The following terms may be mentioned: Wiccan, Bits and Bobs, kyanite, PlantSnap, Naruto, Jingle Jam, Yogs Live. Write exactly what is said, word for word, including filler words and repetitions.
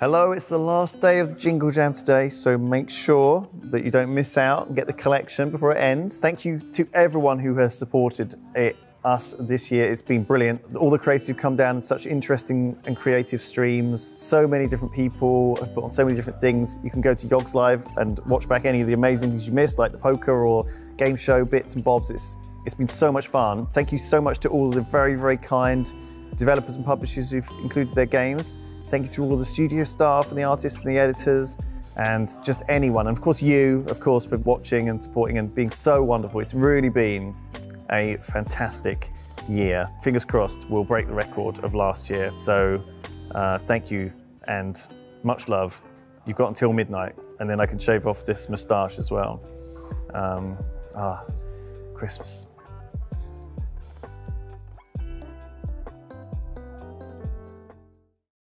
Hello, it's the last day of the Jingle Jam today, so make sure that you don't miss out and get the collection before it ends. Thank you to everyone who has supported it, us this year. It's been brilliant. All the creators who've come down, such interesting and creative streams. So many different people have put on so many different things. You can go to Yogs Live and watch back any of the amazing things you missed, like the poker or game show, Bits and Bobs. It's, it's been so much fun. Thank you so much to all the very, very kind developers and publishers who've included their games. Thank you to all the studio staff and the artists and the editors and just anyone. And of course you, of course, for watching and supporting and being so wonderful. It's really been a fantastic year. Fingers crossed we'll break the record of last year. So uh, thank you and much love. You've got until midnight and then I can shave off this moustache as well. Um, ah, Christmas.